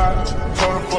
lot.